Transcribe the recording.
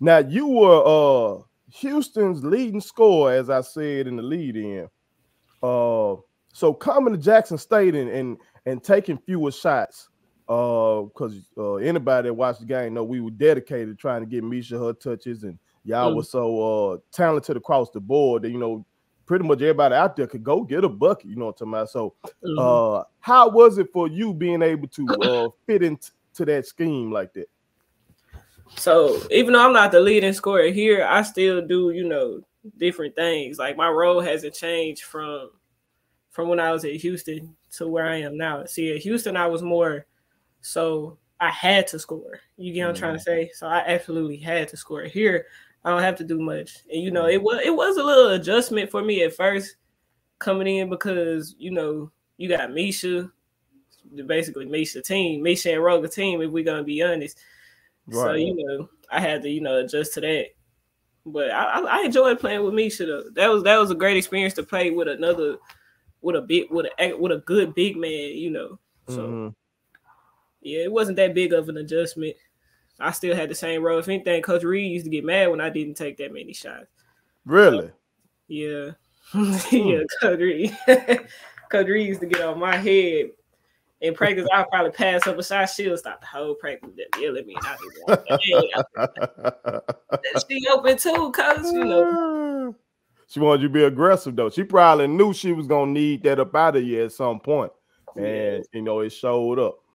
Now, you were Houston's leading scorer, as I said in the lead-in. So coming to Jackson State and taking fewer shots, because anybody that watched the game know we were dedicated trying to get Misha her touches, and y'all were so talented across the board that, you know, pretty much everybody out there could go get a bucket, you know what I'm talking about. So how was it for you being able to fit into that scheme like that? So even though I'm not the leading scorer here, I still do, you know, different things. Like my role hasn't changed from when I was at Houston to where I am now. See, at Houston, I was more so I had to score. You get what I'm trying to say? So I absolutely had to score. Here, I don't have to do much. And, you know, it was a little adjustment for me at first coming in because, you know, you got Misha, basically Misha team, Misha and Roger team, if we're going to be honest. Right. So, you know, I had to, you know, adjust to that. But I enjoyed playing with Misha, though. That was a great experience to play with another, with a good big man, you know. So, yeah, it wasn't that big of an adjustment. I still had the same role. If anything, Coach Reed used to get mad when I didn't take that many shots. Really? So, yeah. Yeah, Coach Reed. Coach Reed used to get on my head. In practice, I'll probably pass up a shot. She'll stop the whole practice. Yell at me. She open too, Coach. You know. She wanted you to be aggressive, though. She probably knew she was going to need that up out of you at some point. And, you know, it showed up.